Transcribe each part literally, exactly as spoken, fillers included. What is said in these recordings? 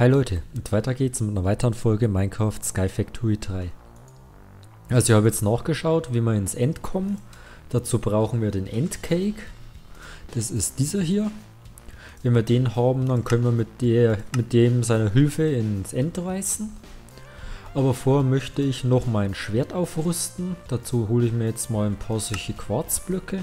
Hi Leute, und weiter geht's mit einer weiteren Folge Minecraft Sky Factory drei. Also ich habe jetzt nachgeschaut, wie wir ins End kommen. Dazu brauchen wir den Endcake. Das ist dieser hier. Wenn wir den haben, dann können wir mit, der, mit dem seiner Hilfe ins End reißen. Aber vorher möchte ich noch mein Schwert aufrüsten. Dazu hole ich mir jetzt mal ein paar solche Quarzblöcke.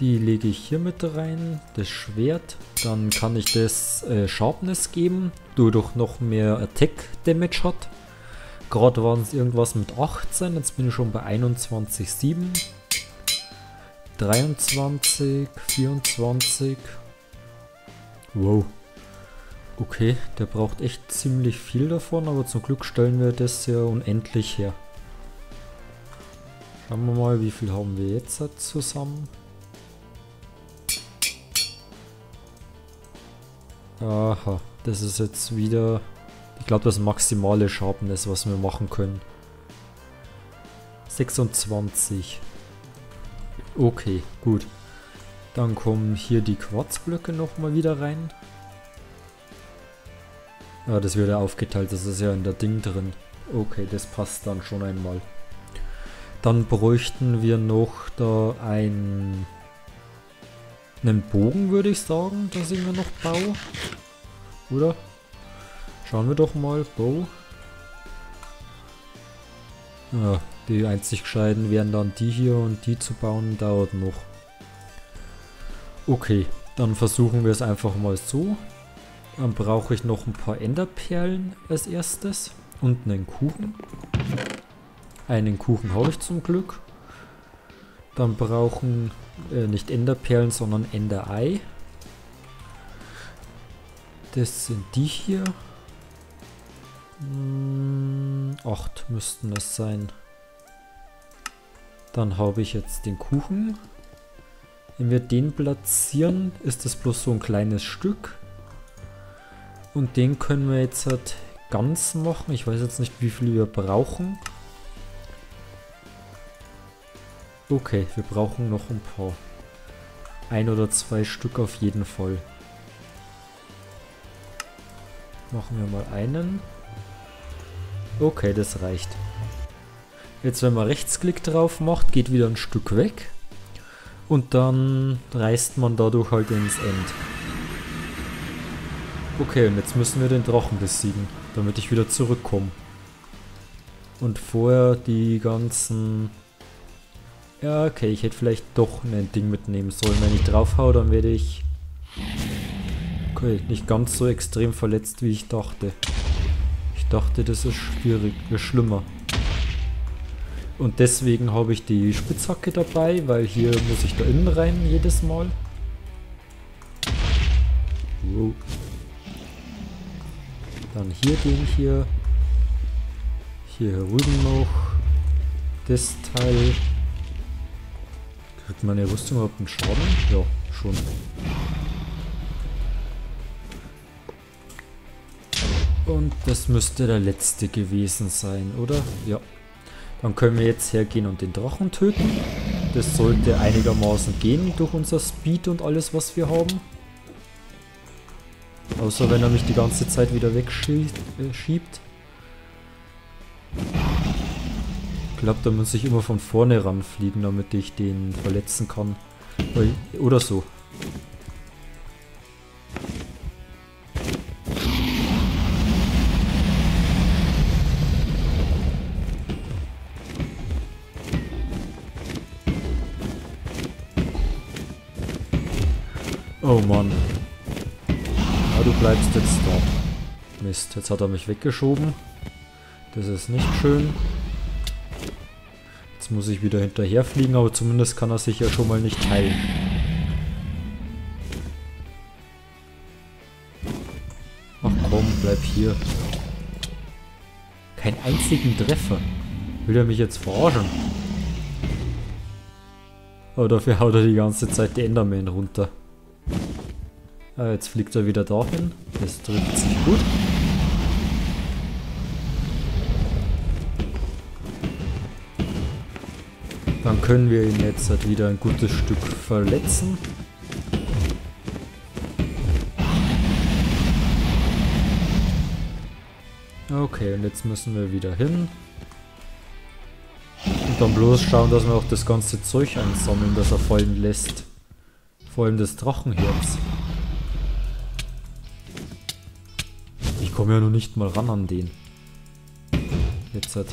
Die lege ich hier mit rein, das Schwert. Dann kann ich das äh, Sharpness geben, dadurch noch mehr Attack Damage hat. Gerade waren es irgendwas mit achtzehn, jetzt bin ich schon bei einundzwanzig Komma sieben. dreiundzwanzig, vierundzwanzig. Wow. Okay, der braucht echt ziemlich viel davon, aber zum Glück stellen wir das ja unendlich her. Schauen wir mal, wie viel haben wir jetzt zusammen. Aha, das ist jetzt wieder, ich glaube, das maximale Sharpness, was wir machen können. sechsundzwanzig. Okay, gut. Dann kommen hier die Quarzblöcke nochmal wieder rein. Ah, das wird ja aufgeteilt, das ist ja in der Ding drin. Okay, das passt dann schon einmal. Dann bräuchten wir noch da ein... einen Bogen, würde ich sagen, dass ich mir noch baue. Oder? Schauen wir doch mal. Bow. Ja, die einzig gescheiten wären dann die hier, und die zu bauen dauert noch. Okay, dann versuchen wir es einfach mal so. Dann brauche ich noch ein paar Enderperlen als erstes und einen Kuchen. Einen Kuchen habe ich zum Glück. Dann brauchen äh, nicht Enderperlen, sondern Enderei. Das sind die hier. Hm, acht müssten das sein. Dann habe ich jetzt den Kuchen. Wenn wir den platzieren, ist das bloß so ein kleines Stück. Und den können wir jetzt halt ganz machen. Ich weiß jetzt nicht, wie viel wir brauchen. Okay, wir brauchen noch ein paar. Ein oder zwei Stück auf jeden Fall. Machen wir mal einen. Okay, das reicht. Jetzt, wenn man Rechtsklick drauf macht, geht wieder ein Stück weg. Und dann reißt man dadurch halt ins End. Okay, und jetzt müssen wir den Drachen besiegen, damit ich wieder zurückkomme. Und vorher die ganzen... Ja, okay, ich hätte vielleicht doch ein Ding mitnehmen sollen. Wenn ich drauf hau, dann werde ich okay, nicht ganz so extrem verletzt, wie ich dachte. Ich dachte, das ist schwierig, ist schlimmer. Und deswegen habe ich die Spitzhacke dabei, weil hier muss ich da innen rein, jedes Mal. Wow. Dann hier den hier. Hier herüben noch. Das Teil. Kriegt meine Rüstung überhaupt einen Schaden? Ja, schon. Und das müsste der letzte gewesen sein, oder? Ja. Dann können wir jetzt hergehen und den Drachen töten. Das sollte einigermaßen gehen durch unser Speed und alles, was wir haben. Außer wenn er mich die ganze Zeit wieder wegschiebt. Ich glaube, da muss ich immer von vorne ranfliegen, damit ich den verletzen kann. Oder so. Oh Mann. Ja, du bleibst jetzt da. Mist, jetzt hat er mich weggeschoben. Das ist nicht schön. Jetzt muss ich wieder hinterherfliegen, aber zumindest kann er sich ja schon mal nicht heilen. Ach komm, bleib hier. Keinen einzigen Treffer. Will er mich jetzt verarschen? Aber dafür haut er die ganze Zeit die Enderman runter. Ah, jetzt fliegt er wieder dahin. Das trifft sich gut. Dann können wir ihn jetzt halt wieder ein gutes Stück verletzen. Okay, und jetzt müssen wir wieder hin. Und dann bloß schauen, dass wir auch das ganze Zeug einsammeln, das er fallen lässt. Vor allem das Drachenherz. Ich komme ja noch nicht mal ran an den. Jetzt hat...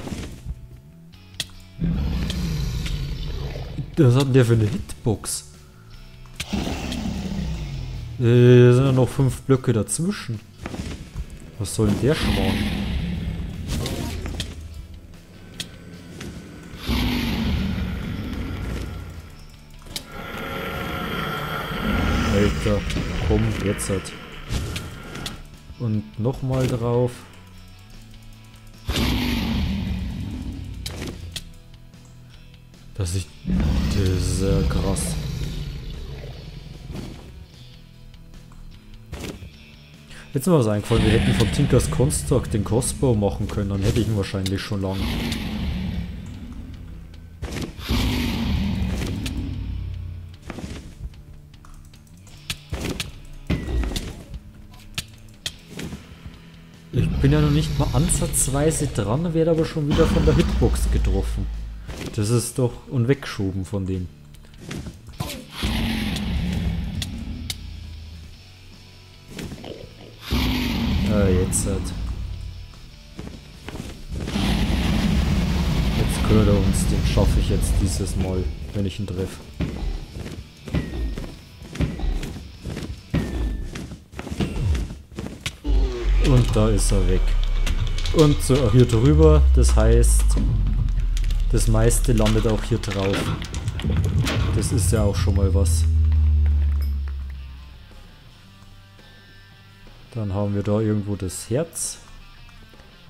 Was hat der für eine Hitbox? Hier sind ja noch fünf Blöcke dazwischen. Was soll denn der Schmarrn? Alter, komm, jetzt halt. Und nochmal drauf. Das ist, das ist ja krass. Jetzt ist mir was eingefallen, wir hätten von Tinkers Construct den Crossbow machen können, dann hätte ich ihn wahrscheinlich schon lange. Ich bin ja noch nicht mal ansatzweise dran, werde aber schon wieder von der Hitbox getroffen. Das ist doch unweggeschoben von dem. Ah, jetzt halt. Jetzt können wir uns, den schaffe ich jetzt dieses Mal, wenn ich ihn treffe. Und da ist er weg. Und so hier drüber, das heißt... Das meiste landet auch hier drauf. Das ist ja auch schon mal was. Dann haben wir da irgendwo das Herz.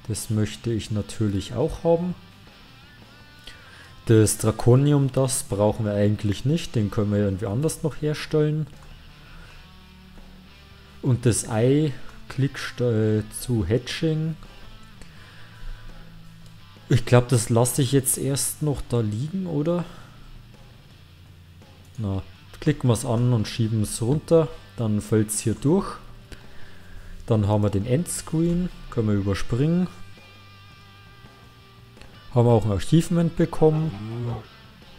Das möchte ich natürlich auch haben. Das Draconium, das brauchen wir eigentlich nicht. Den können wir irgendwie anders noch herstellen. Und das Ei, Klicksteuer zu Hatching. Ich glaube, das lasse ich jetzt erst noch da liegen, oder? Na, klicken wir es an und schieben es runter. Dann fällt es hier durch. Dann haben wir den Endscreen. Können wir überspringen. Haben wir auch ein Achievement bekommen.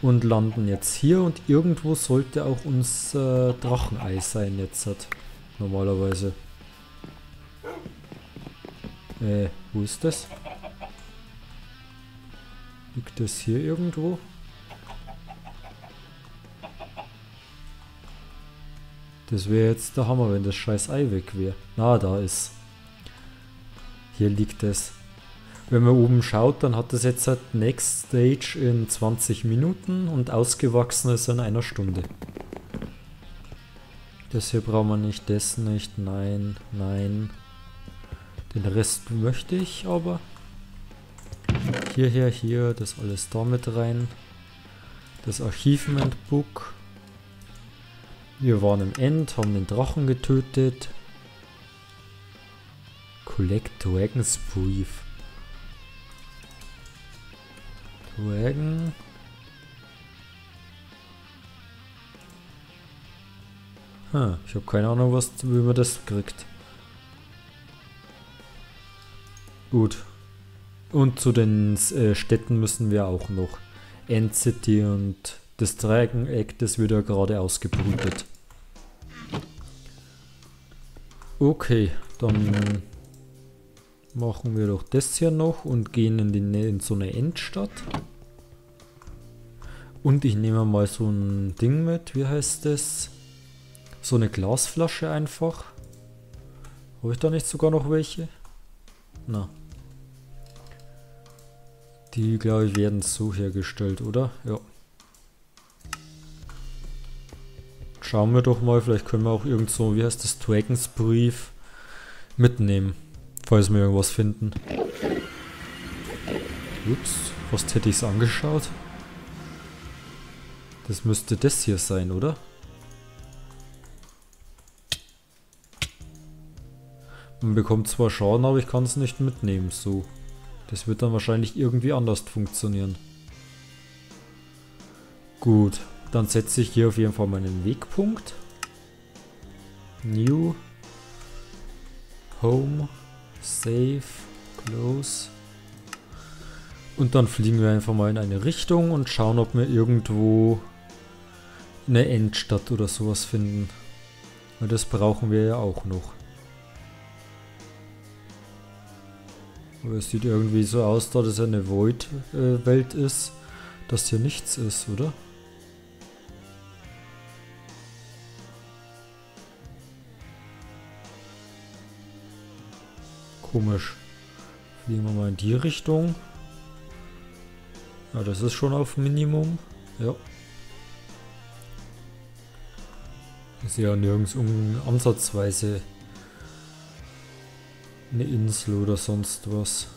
Und landen jetzt hier. Und irgendwo sollte auch unser Drachenei sein jetzt. Hat. Normalerweise. Äh, wo ist das? Liegt das hier irgendwo? Das wäre jetzt der Hammer, wenn das scheiß Ei weg wäre. Na, da ist. Hier liegt es. Wenn man oben schaut, dann hat das jetzt halt Next Stage in zwanzig Minuten und ausgewachsen ist in einer Stunde. Das hier brauchen wir nicht, das nicht, nein, nein. Den Rest möchte ich aber. Hierher, hier, das alles da mit rein. Das Achievement Book. Wir waren im End, haben den Drachen getötet. Collect Dragons Brief. Dragon. Hm, ich habe keine Ahnung, was, wie man das kriegt. Gut. Und zu den äh, Städten müssen wir auch noch. End City und das Dreieck, das wird ja gerade ausgebrütet. Okay, dann machen wir doch das hier noch und gehen in, die, in so eine Endstadt. Und ich nehme mal so ein Ding mit, wie heißt das? So eine Glasflasche einfach. Habe ich da nicht sogar noch welche? Na. Die, glaube ich, werden so hergestellt, oder? Ja. Schauen wir doch mal, vielleicht können wir auch irgend so, wie heißt das, Dragons Brief mitnehmen, falls wir irgendwas finden. Ups, fast hätte ich es angeschaut. Das müsste das hier sein, oder? Man bekommt zwar Schaden, aber ich kann es nicht mitnehmen, so. Das wird dann wahrscheinlich irgendwie anders funktionieren. Gut, dann setze ich hier auf jeden Fall meinen Wegpunkt. New. Home. Save. Close. Und dann fliegen wir einfach mal in eine Richtung und schauen, ob wir irgendwo eine Endstadt oder sowas finden. Weil das brauchen wir ja auch noch. Aber es sieht irgendwie so aus, da das eine Void-Welt ist, dass hier nichts ist, oder? Komisch. Fliegen wir mal in die Richtung. Ja, das ist schon auf Minimum. Ja. Ist ja nirgends um ansatzweise eine Insel oder sonst was.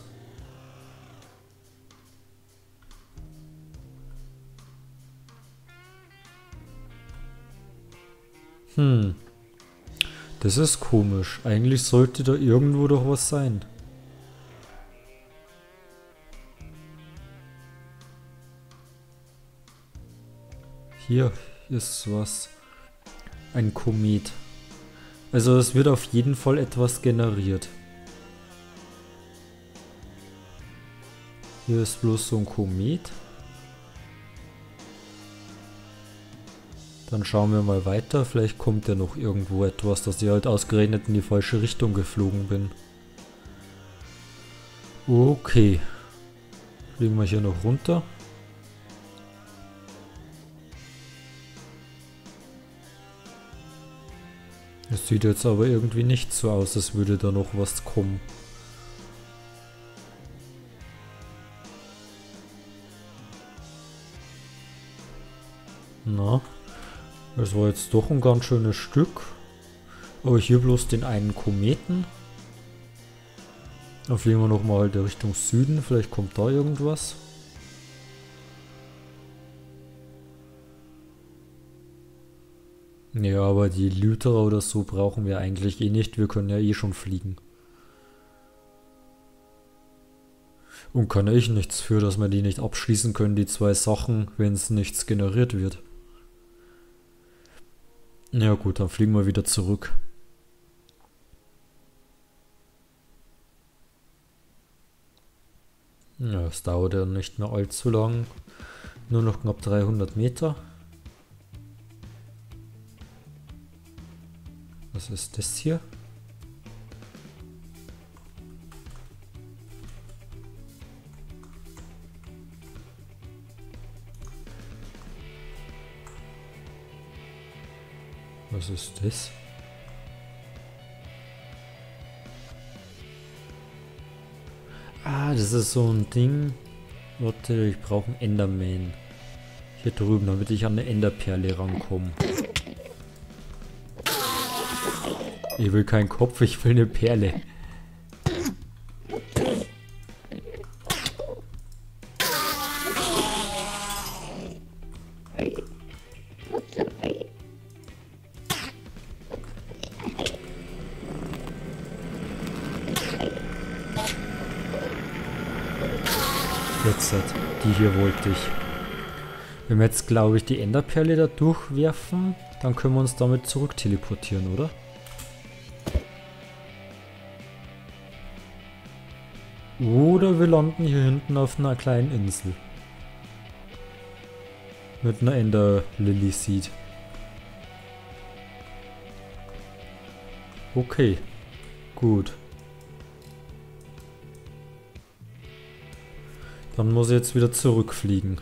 Hm. Das ist komisch. Eigentlich sollte da irgendwo doch was sein. Hier ist was. Ein Komet. Also es wird auf jeden Fall etwas generiert. Hier ist bloß so ein Komet. Dann schauen wir mal weiter. Vielleicht kommt ja noch irgendwo etwas, dass ich halt ausgerechnet in die falsche Richtung geflogen bin. Okay. Fliegen wir hier noch runter. Es sieht jetzt aber irgendwie nicht so aus, als würde da noch was kommen. Na, das war jetzt doch ein ganz schönes Stück. Aber hier bloß den einen Kometen. Dann fliegen wir nochmal in Richtung Süden, vielleicht kommt da irgendwas. Ja, aber die Lythra oder so brauchen wir eigentlich eh nicht, wir können ja eh schon fliegen. Und kann ich nichts für, dass wir die nicht abschließen können, die zwei Sachen, wenn es nichts generiert wird. Ja gut, dann fliegen wir wieder zurück. Ja, es dauert ja nicht mehr allzu lang. Nur noch knapp dreihundert Meter. Was ist das hier? Was ist das? Ah, das ist so ein Ding. Warte, ich brauche einen Enderman. Hier drüben, damit ich an eine Enderperle rankomme. Ich will keinen Kopf, ich will eine Perle. Die hier wollte ich. Wenn wir jetzt, glaube ich, die Enderperle da durchwerfen, dann können wir uns damit zurück teleportieren, oder? Oder wir landen hier hinten auf einer kleinen Insel. Mit einer Ender-Lily Seed. Okay. Gut. Dann muss ich jetzt wieder zurückfliegen.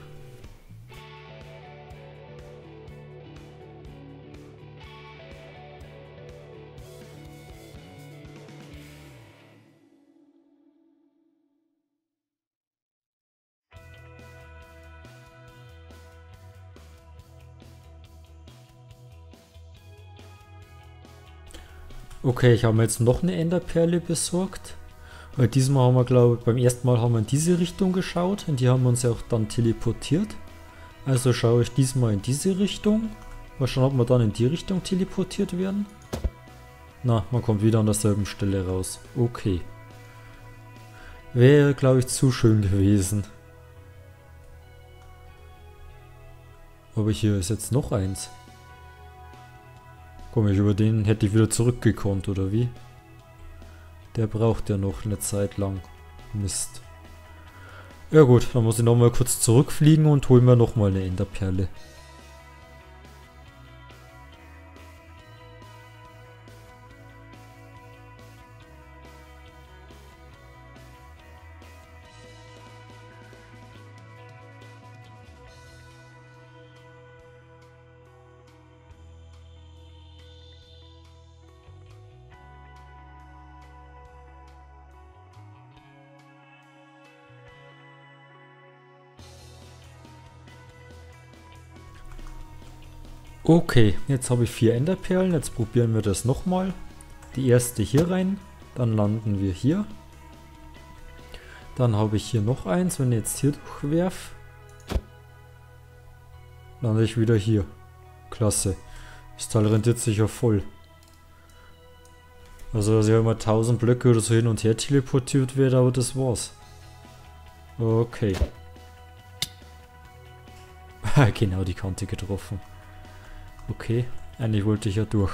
Okay, ich habe mir jetzt noch eine Enderperle besorgt. Weil diesmal haben wir, glaube ich, beim ersten Mal haben wir in diese Richtung geschaut und die haben wir uns ja auch dann teleportiert. Also schaue ich diesmal in diese Richtung. Mal schauen, ob wir dann in die Richtung teleportiert werden. Na, man kommt wieder an derselben Stelle raus. Okay. Wäre, glaube ich, zu schön gewesen. Aber hier ist jetzt noch eins. Komm, ich über den hätte ich wieder zurückgekonnt, oder wie? Der braucht ja noch eine Zeit lang. Mist. Ja gut, dann muss ich nochmal kurz zurückfliegen und holen wir nochmal eine Enderperle. Okay, jetzt habe ich vier Enderperlen, jetzt probieren wir das nochmal. Die erste hier rein, dann landen wir hier. Dann habe ich hier noch eins, wenn ich jetzt hier durchwerfe, lande ich wieder hier. Klasse, das Teil rentiert sich ja voll. Also dass ich immer tausend Blöcke oder so hin und her teleportiert werde, aber das war's. Okay. Genau die Kante getroffen. Okay, eigentlich wollte ich ja durch.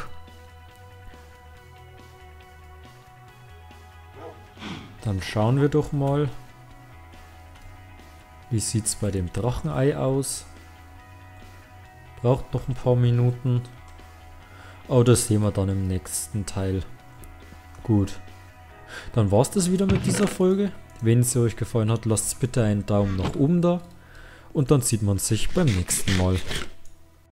Dann schauen wir doch mal. Wie sieht es bei dem Drachenei aus? Braucht noch ein paar Minuten. Oh, das sehen wir dann im nächsten Teil. Gut. Dann war es das wieder mit dieser Folge. Wenn sie euch gefallen hat, lasst bitte einen Daumen nach oben da. Und dann sieht man sich beim nächsten Mal.